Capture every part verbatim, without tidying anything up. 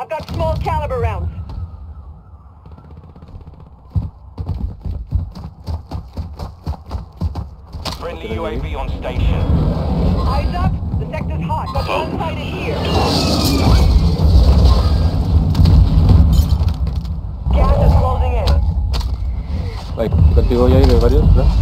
I've got small caliber rounds. Friendly U A V on station. Eyes up. The sector's hot. Got one sighted here. Gas is closing in. Like, contigo ya hay varios, ¿verdad?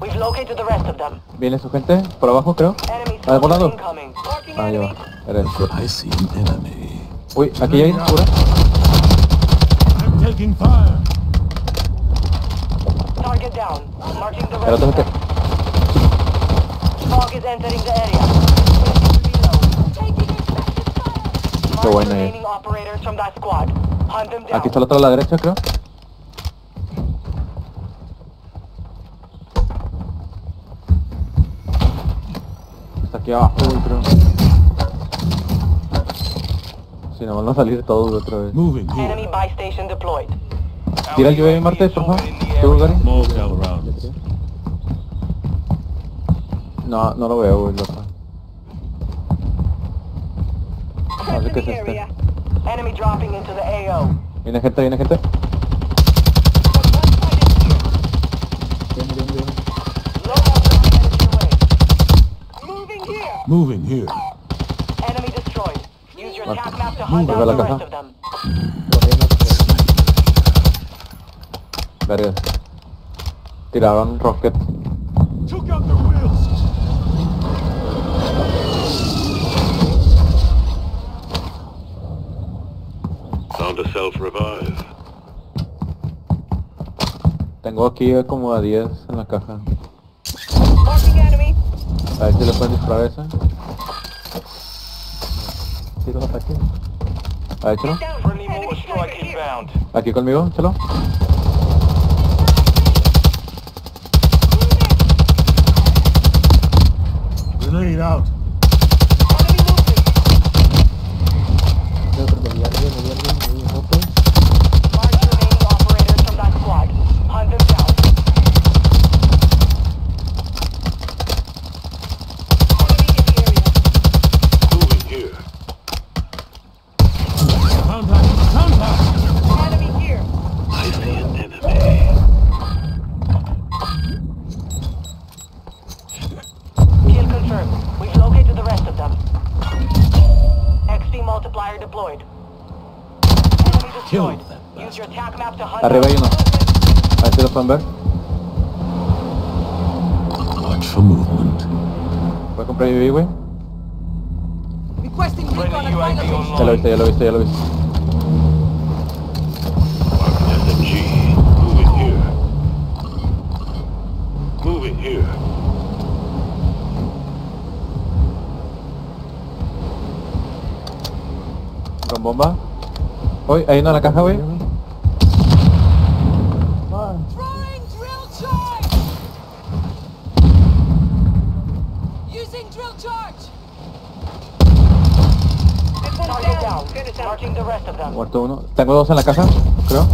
We've located the rest of them. Viene su gente por abajo, creo. ¿Está volando? Ahí va. Era el sur. Uy, aquí hay cura. Era otra gente. Qué buena, eh. Aquí está el otro a la derecha, creo. Está aquí abajo, creo. Si no, van a salir todos otra vez. Tira el U A V, Marte, por favor. ¿Te buscaré? No, no lo veo, güey, loco. No sé qué es este. Viene gente, viene gente. Bien, bien, bien. Moving here. Enemy destroyed. Use your attack map to hunt down the rest of them. Verga. Tiraron rocket. Took out the wheels. Found a self-revive. Tengo aquí como a diez en la caja. A ver si le pueden disparar esa. Tiro la ataque. A ver, chelo. Aquí conmigo, chelo. Grenade out. Arriba hay uno. A ver si lo pueden ver. Voy a comprar U A V, güey. Ya lo viste, ya lo viste, ya lo viste. Con bomba. Uy, hay uno en la caja, güey. Muerto uno. Tengo dos en la casa, creo.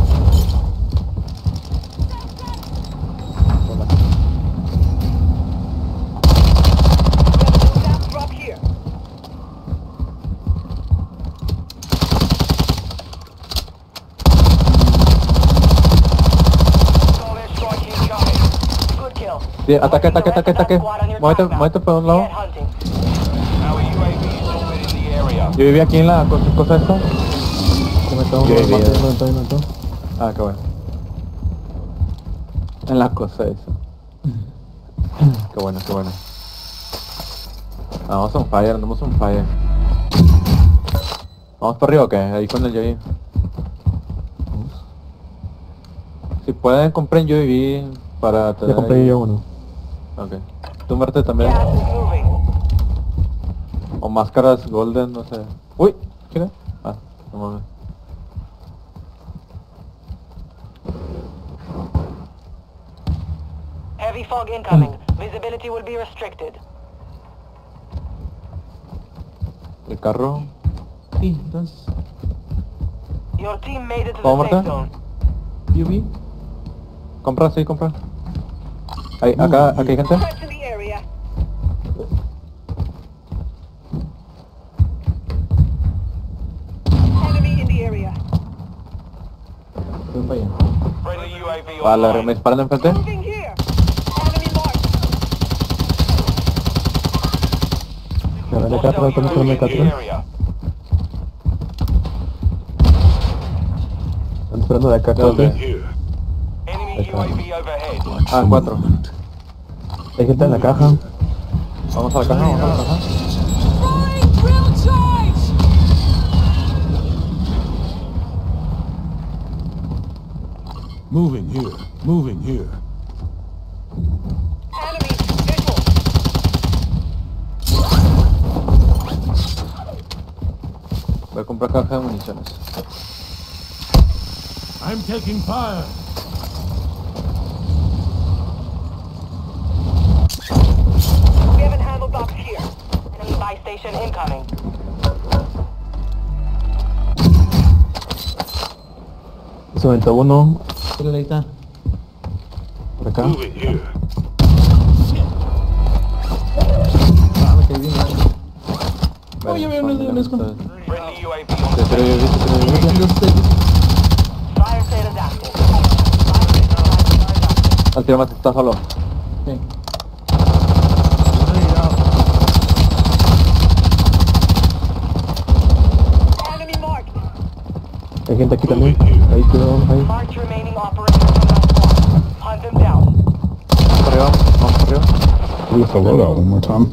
Sí, ataque, ataque, ataque, ataque. Muévete, muévete por un lado. Yo viví aquí en la cosa, cosa esta. Ah, qué bueno. En la cosa esa. Qué bueno, qué bueno. Vamos on fire, andamos on fire. Vamos para arriba, ¿o qué? Ahí con el U A V. Si pueden, compren U A V para tener... Ya compré yo uno. Ok. Tú, Marte, también. O máscaras golden, no sé. Uy, ¿quién es? Ah, no mames. Heavy fog incoming. Visibility will be restricted. El carro. Sí, entonces. Your team made it to the safe zone. U V. Compra, sí, compra. はい、赤、赤行かせて。Vale, me disparan de enfrente. Vale, acá atrás estamos con el M K tres. Están esperando de acá atrás. Ah, cuatro. Hay gente en la caja. Vamos a la caja, vamos a la caja. Moving here, moving here. Voy a comprar caja de municiones. I'm taking fire. We haven't handled box here. Enemy buy station incoming. Se aventó uno. Pero ahí está. Por acá. Oye, veo unos de unos con... Al tiro más está solo. Sí. Hay gente aquí también. Ahí quedó, ahí. Vamos arriba, vamos arriba. Uy, está volado, one more time.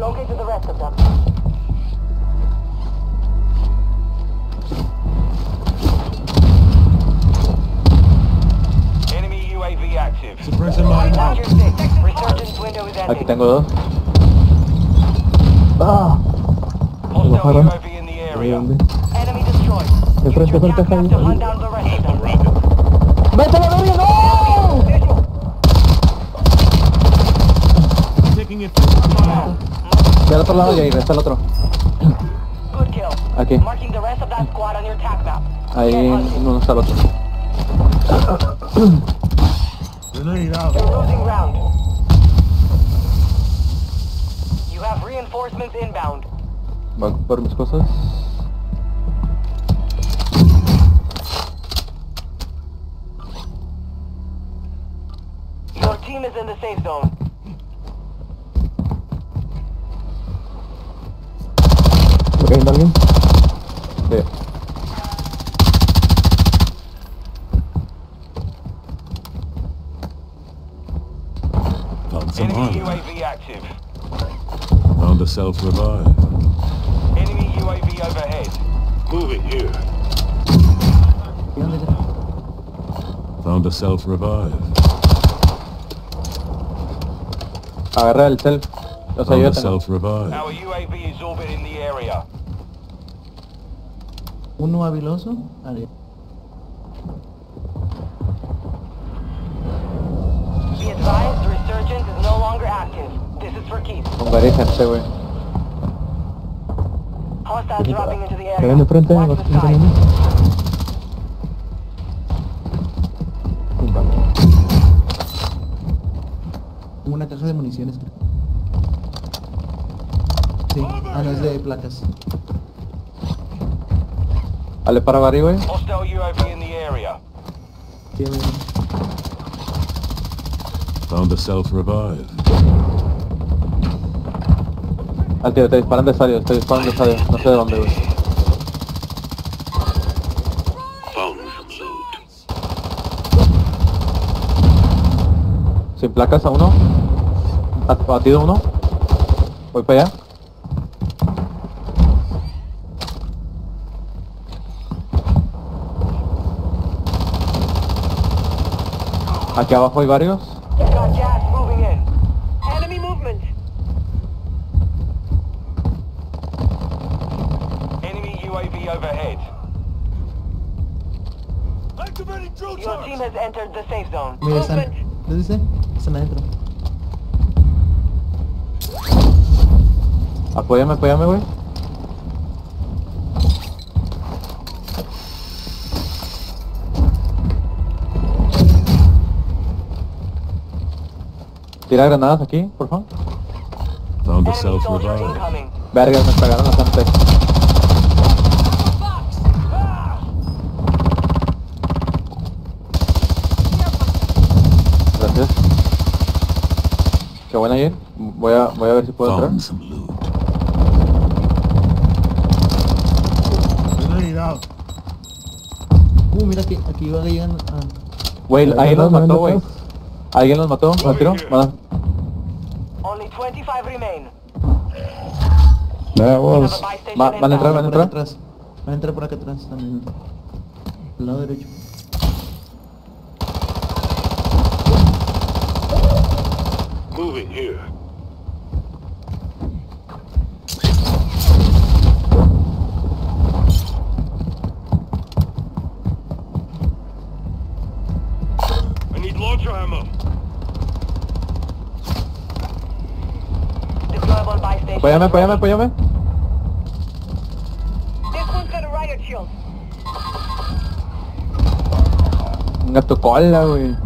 Located the rest of them. Enemy U A V active. Suppressor mine. Resurgence window is ending. Aquí tengo dos. Ah. Hostile U A V in the area. Enemy destroyed. De frente, frente, frente. Vete la novia, no. Taking it. Del otro lado, Jair, está el otro. Aquí. Ahí no está el otro. Voy por mis cosas. Your team is in the safe zone. ¿Está cayendo alguien? Sí. Found some iron. Enemy U A V active. Found a self-revive. Enemy U A V overhead. Moving here. Found a self-revive. Agarra el self. Los ayuda. Self-revive. Our U A V is orbiting the area. Uno habiloso, adiós. Be advised, the resurgence is no longer active. This is for keeps. Comparejanse, wey. Hostiles dropping into the area. Cayendo frente, los enemigos. Una caja de municiones. Sí, ah, no es de placas. Dale para barrio, güey. Hostile U A V in the area. Found a self-revive. Al tío, te disparan de salio, te disparan de salio. No sé de dónde, güey. Sin placas a uno. Has batido uno. Voy para allá. Aquí abajo hay varios. Mira, están. ¿Dónde dice? Están adentro. Apóyame, apóyame, güey. Tira granadas aquí, por favor. Down the south revive. Verga, me pegaron bastante. Gracias. Qué buena ayer. Voy a, voy a ver si puedo entrar. Uh, mira que aquí va llegando. Güey, alguien los mató, güey. Alguien los mató, los tiró. Only twenty-five remain. Vamos. Van a entrar, van a entrar. Van a entrar por acá atrás también. Al lado derecho. Moving here. I need launcher ammo. Deployable by station. Apóyame, apóyame, apóyame. This one's got a riot shield. Una tocola, güey.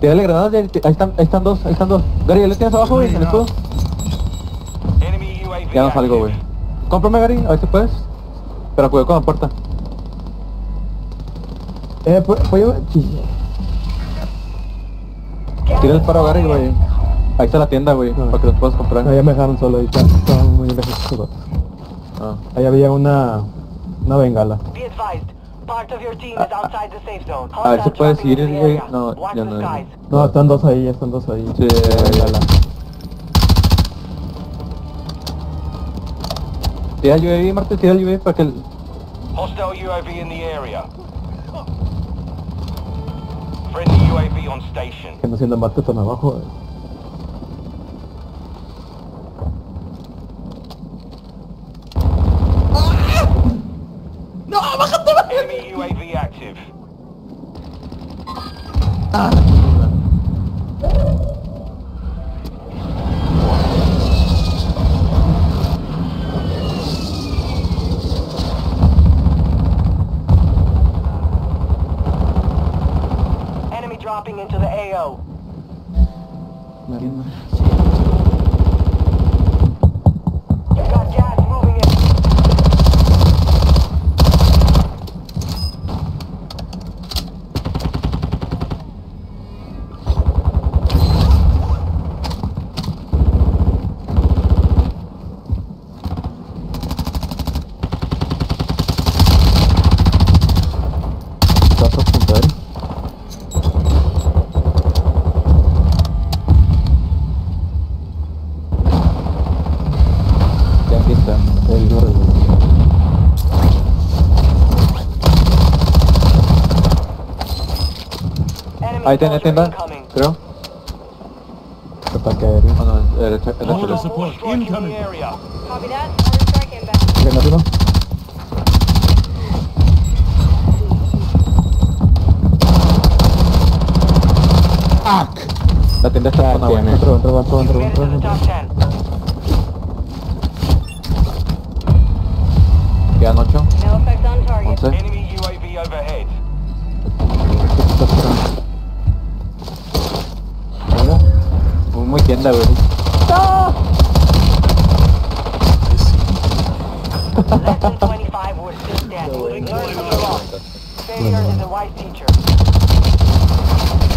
Tírale granadas, ahí están, ahí están dos, ahí están dos. Gary, ¿ya le tienes abajo, güey? ¿En el escudo? Ya no salgo, güey. Cómprame, Gary, a ver si puedes. Pero cuidado con la puerta. Eh, pues yo... Tira el paro, Gary, güey. Ahí está la tienda, güey, para que los puedas comprar. Allá me dejaron solo, ahí está, estaban muy lejos. Ah. Ahí había una... una bengala. A ver si puedes seguir el güey. No, ya no hay. No, están dos ahí, están dos ahí. Sí, ya la. Tira el U A V, Marte, tira el U A V para que el... Hostile U A V in the area. Friendly U A V on station. Que no sientan Marte tan abajo. U A V active. Ah. Enemy dropping into the A O. Ahí tiene tienda, creo. Ataque aéreo. Oh, no, el ataque aéreo. ¿Qué más? ¡Ah! La tienda está con agua. Entro, entro, entro, entro, entro, entro. Quedan ocho. once. Enemy U A V overhead. Muy tienda, güey. ¡Ah!